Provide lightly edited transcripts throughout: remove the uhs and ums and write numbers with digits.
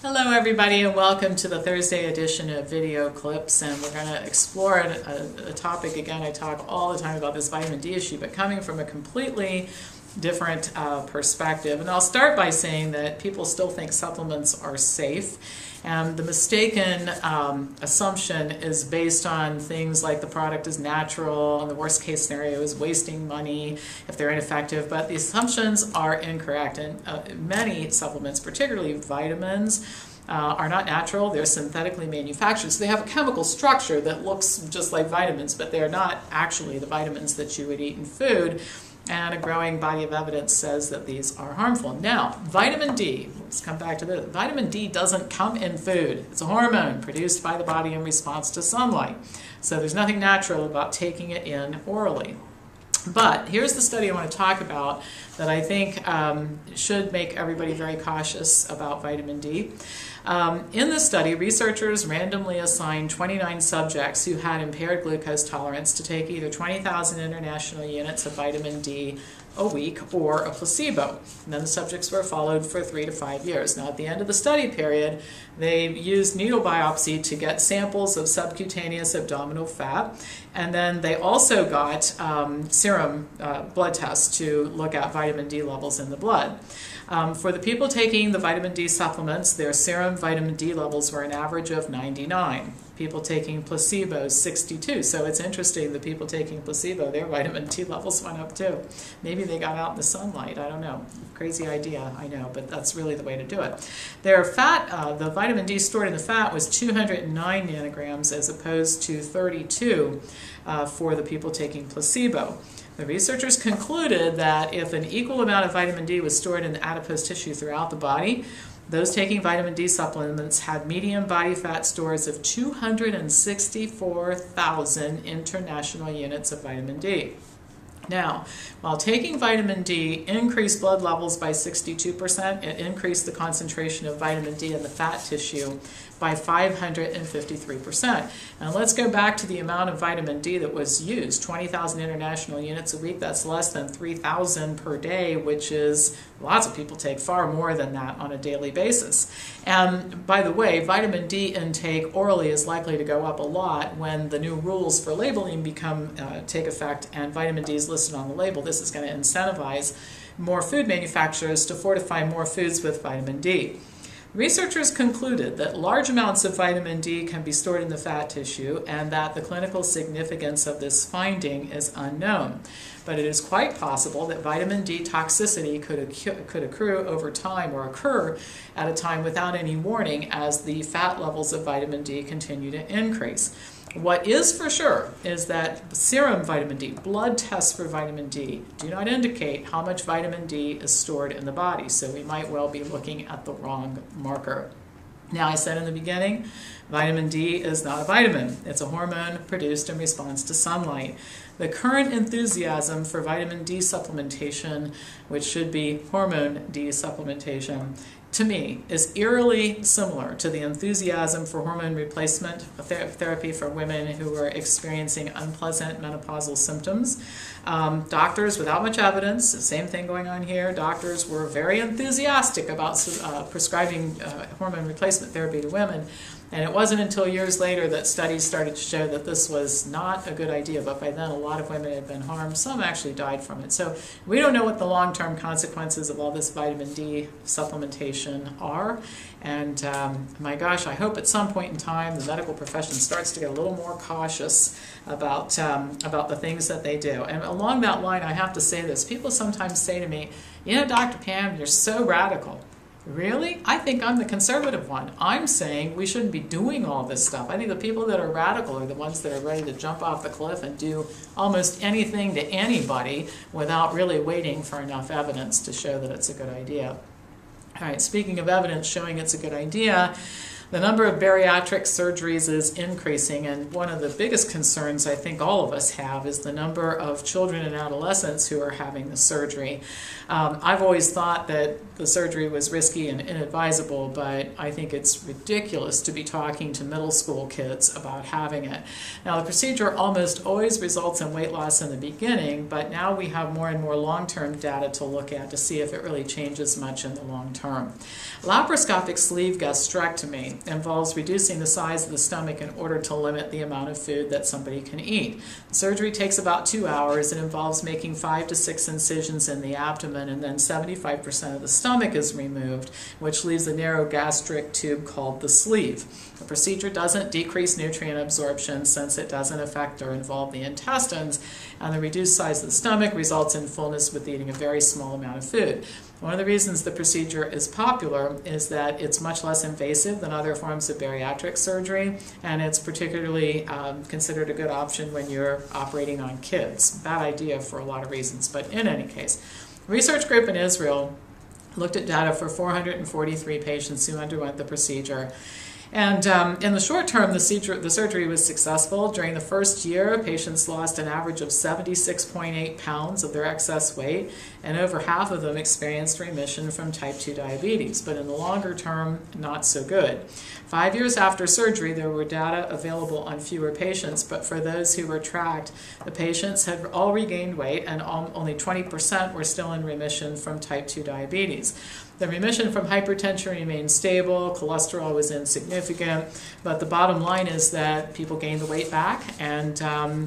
Hello everybody, and welcome to the Thursday edition of Video Clips, and we're going to explore a topic again. I talk all the time about this vitamin D issue, but coming from a completely different perspective. And I'll start by saying that people still think supplements are safe, and the mistaken assumption is based on things like the product is natural and the worst case scenario is wasting money if they're ineffective. But the assumptions are incorrect, and many supplements, particularly vitamins, are not natural. They're synthetically manufactured, so they have a chemical structure that looks just like vitamins, but they're not actually the vitamins that you would eat in food. And a growing body of evidence says that these are harmful. Now, vitamin D, let's come back to this. Vitamin D doesn't come in food. It's a hormone produced by the body in response to sunlight. So there's nothing natural about taking it in orally. But here's the study I want to talk about that I think should make everybody very cautious about vitamin D. In this study, researchers randomly assigned 29 subjects who had impaired glucose tolerance to take either 20,000 international units of vitamin D a week or a placebo. And then the subjects were followed for 3 to 5 years. Now, at the end of the study period, they used needle biopsy to get samples of subcutaneous abdominal fat, and then they also got serum blood tests to look at vitamin D levels in the blood. For the people taking the vitamin D supplements, their serum vitamin D levels were an average of 99. People taking placebo, 62. So it's interesting, the people taking placebo, their vitamin D levels went up too. Maybe they got out in the sunlight, I don't know. Crazy idea, I know, but that's really the way to do it. Their fat, the vitamin D stored in the fat was 209 nanograms as opposed to 32 for the people taking placebo. The researchers concluded that if an equal amount of vitamin D was stored in the adipose tissue throughout the body, those taking vitamin D supplements had median body fat stores of 264,000 international units of vitamin D. Now, while taking vitamin D increased blood levels by 62%, it increased the concentration of vitamin D in the fat tissue by 553%. And let's go back to the amount of vitamin D that was used. 20,000 international units a week, that's less than 3,000 per day, which is lots of people take far more than that on a daily basis. And by the way, vitamin D intake orally is likely to go up a lot when the new rules for labeling become take effect, and vitamin D is listed on the label. This is going to incentivize more food manufacturers to fortify more foods with vitamin D. Researchers concluded that large amounts of vitamin D can be stored in the fat tissue, and that the clinical significance of this finding is unknown. But it is quite possible that vitamin D toxicity could accrue over time, or occur at a time without any warning, as the fat levels of vitamin D continue to increase. What is for sure is that serum vitamin D, blood tests for vitamin D, do not indicate how much vitamin D is stored in the body, so we might well be looking at the wrong marker. Now, I said in the beginning, vitamin D is not a vitamin. It's a hormone produced in response to sunlight. The current enthusiasm for vitamin D supplementation, which should be hormone D supplementation, to me, is eerily similar to the enthusiasm for hormone replacement therapy for women who are experiencing unpleasant menopausal symptoms. Doctors, without much evidence, the same thing going on here, doctors were very enthusiastic about prescribing hormone replacement therapy to women. And it wasn't until years later that studies started to show that this was not a good idea, but by then a lot of women had been harmed. Some actually died from it. So we don't know what the long-term consequences of all this vitamin D supplementation are. And my gosh, I hope at some point in time the medical profession starts to get a little more cautious about the things that they do. And along that line, I have to say this. People sometimes say to me, you know, Dr. Pam, you're so radical. Really? I think I'm the conservative one. I'm saying we shouldn't be doing all this stuff. I think the people that are radical are the ones that are ready to jump off the cliff and do almost anything to anybody without really waiting for enough evidence to show that it's a good idea. All right, speaking of evidence showing it's a good idea, The number of bariatric surgeries is increasing, and one of the biggest concerns I think all of us have is the number of children and adolescents who are having the surgery. I've always thought that the surgery was risky and inadvisable, but I think it's ridiculous to be talking to middle school kids about having it. Now, the procedure almost always results in weight loss in the beginning, but now we have more and more long-term data to look at to see if it really changes much in the long term. Laparoscopic sleeve gastrectomy involves reducing the size of the stomach in order to limit the amount of food that somebody can eat. The surgery takes about 2 hours. It involves making 5 to 6 incisions in the abdomen, and then 75% of the stomach is removed, which leaves a narrow gastric tube called the sleeve. The procedure doesn't decrease nutrient absorption since it doesn't affect or involve the intestines, and the reduced size of the stomach results in fullness with eating a very small amount of food. One of the reasons the procedure is popular is that it's much less invasive than other forms of bariatric surgery, and it's particularly considered a good option when you're operating on kids. Bad idea for a lot of reasons, but in any case. A research group in Israel looked at data for 443 patients who underwent the procedure. And in the short term, the surgery was successful. During the first year, patients lost an average of 76.8 pounds of their excess weight, and over half of them experienced remission from type 2 diabetes, but in the longer term, not so good. 5 years after surgery, there were data available on fewer patients, but for those who were tracked, the patients had all regained weight, and only 20% were still in remission from type 2 diabetes. The remission from hypertension remained stable, cholesterol was insignificant, but the bottom line is that people gained the weight back, and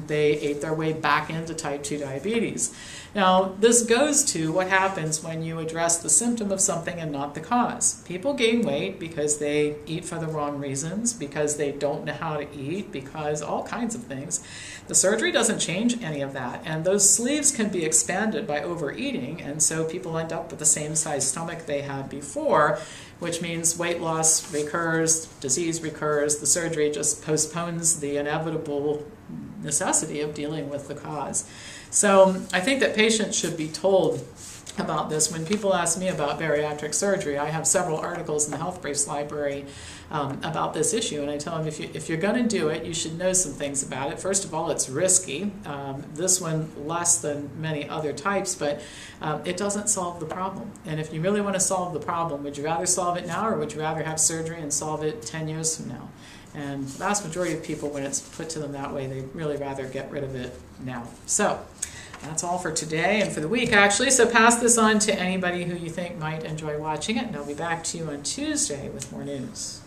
they ate their way back into type 2 diabetes. Now, this goes to what happens when you address the symptom of something and not the cause. People gain weight because they eat for the wrong reasons, because they don't know how to eat, because all kinds of things. The surgery doesn't change any of that, and those sleeves can be expanded by overeating, and so people end up with the same size stomach they had before, which means weight loss recurs, disease recurs, the surgery just postpones the inevitable necessity of dealing with the cause. So I think that patients should be told about this. When people ask me about bariatric surgery, I have several articles in the Health Briefs library about this issue, and I tell them if you're going to do it, you should know some things about it. First of all, it's risky. This one less than many other types, but it doesn't solve the problem. And if you really want to solve the problem, would you rather solve it now, or would you rather have surgery and solve it 10 years from now? And the vast majority of people, when it's put to them that way, they really rather get rid of it now. So that's all for today and for the week, actually. So pass this on to anybody who you think might enjoy watching it, and I'll be back to you on Tuesday with more news.